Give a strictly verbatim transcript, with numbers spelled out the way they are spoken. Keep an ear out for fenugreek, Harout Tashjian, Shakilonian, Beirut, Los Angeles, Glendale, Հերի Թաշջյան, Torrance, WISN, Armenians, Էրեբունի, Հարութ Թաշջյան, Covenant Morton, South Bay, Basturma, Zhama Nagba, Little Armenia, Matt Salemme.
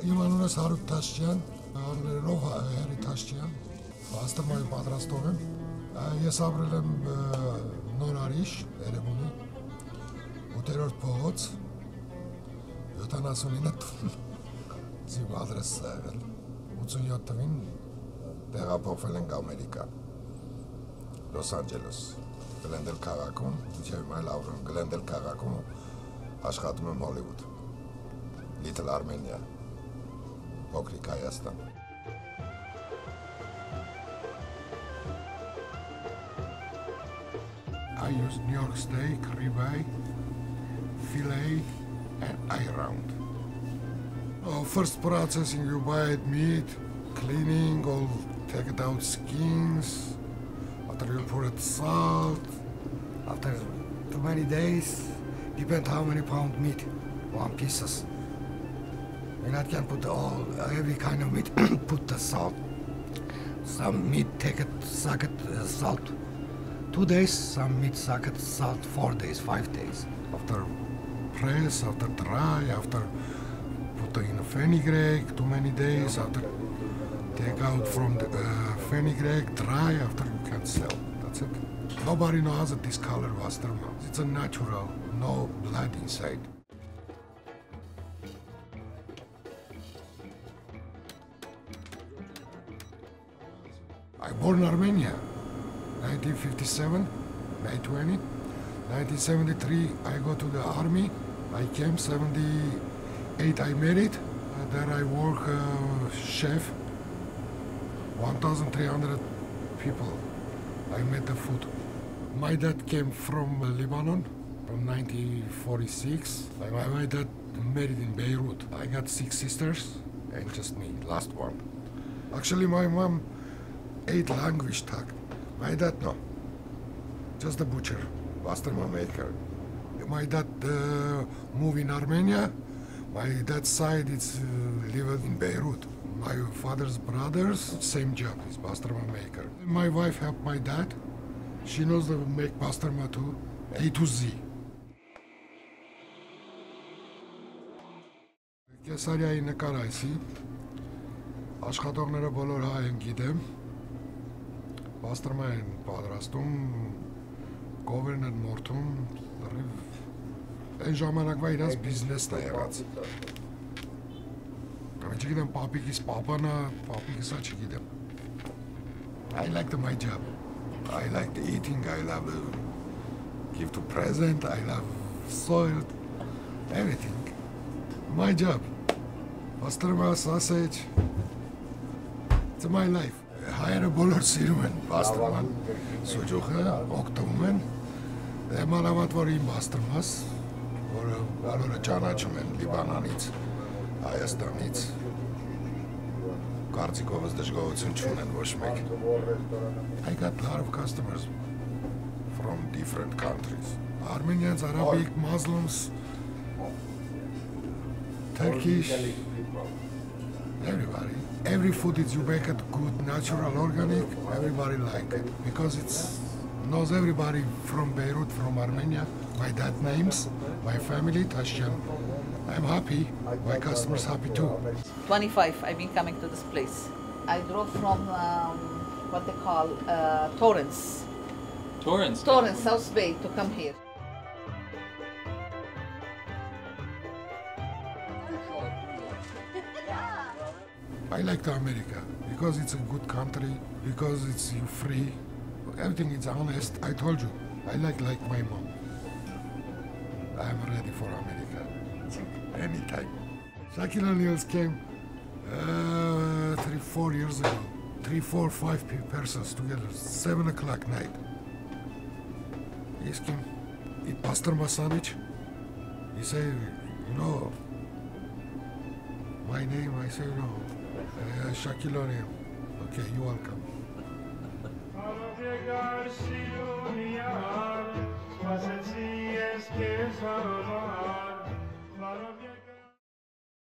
Իմ անունը Հարութ Թաշջյան, անունով Հերի Թաշջյան, Բաստուրմայի պատրաստող եմ, ես ապրել եմ Նորարիշ, Էրեբունի, ութերորդ փողոց, յոթանասունինը տուն, ձիմ ադրեսը եղել, ութսունյոթ տվին տեղափոխվել ենք Ամերիկա, Լոս Անջելոս, գլենդել քաղաքում, մինչև իմ այլ ապրում, գլենդել քաղաքում աշխատում եմ Հոլիվուդ, Little Armenia. Pokrik Hayastan. I use New York steak, ribeye, fillet, and eye round. Oh, first processing, you buy it, meat, cleaning, all take it out skins. After you put it salt. After too many days, depend how many pound meat, one pieces. And I can put all, every kind of meat, put the salt. Some meat, take it, suck it, uh, salt. Two days, some meat, suck it, salt, four days, five days. After press, after dry, after put in fenugreek, too many days, after take out from the uh, fenugreek, dry, after you can sell. That's it. Nobody knows this color, Basturma. It's a natural, no blood inside. I born in Armenia, nineteen fifty-seven, May twentieth. nineteen seventy-three, I go to the army. I came, seventy-eight, I married. And there I work uh, chef, one thousand three hundred people. I made the food. My dad came from Lebanon, from nineteen forty-six. My dad married in Beirut. I got six sisters, and just me, last one. Actually, my mom, eight language talk. My dad, no. Just a butcher, Basturma maker. My dad uh, moved in Armenia. My dad's side is uh, living in Beirut. My father's brothers, same job, is Basturma maker. My wife helped my dad. She knows to make Basturma too, A to Z. Կեսարյայի նկար այսի, աշխատողները բոլոր հայ են գիտեմ, Basturma in Padrastum, Covenant Morton, and Zhama Nagba is business. I like my job. I like the eating. I love uh, give to present. I love soil. Everything. My job. Basturma sausage. It's my life. Հայերը բոլոր սիրում են Բաստրման սուջուխը, օգտվում են, մանավանդ որ իմ Բաստրմաս, որը բոլորը ճանաչում են Լիբանանից, Հայաստանից, կարծիքովս դժգոհություն չունեն ոչ մեկ. I got a lot of customers from different countries. Armenians, Arabic, Muslims, Turkish, everybody. Every food is you make it good, natural, organic, everybody like it. Because it knows everybody from Beirut, from Armenia, by that names, my family, Tashjian. I'm happy, my customers happy too. twenty-five, I've been coming to this place. I drove from um, what they call uh, Torrance. Torrance? Torrance, South Bay, to come here. I like America because it's a good country, because it's free, everything is honest. I told you, I like like my mom. I'm ready for America, anytime. Shakilonians came uh, three, four years ago, three, four, five persons together, seven o'clock night. He came, eat Basturma sandwich. He said, you know, my name, I said, no. Uh, Shakilonian. Okay, you're welcome.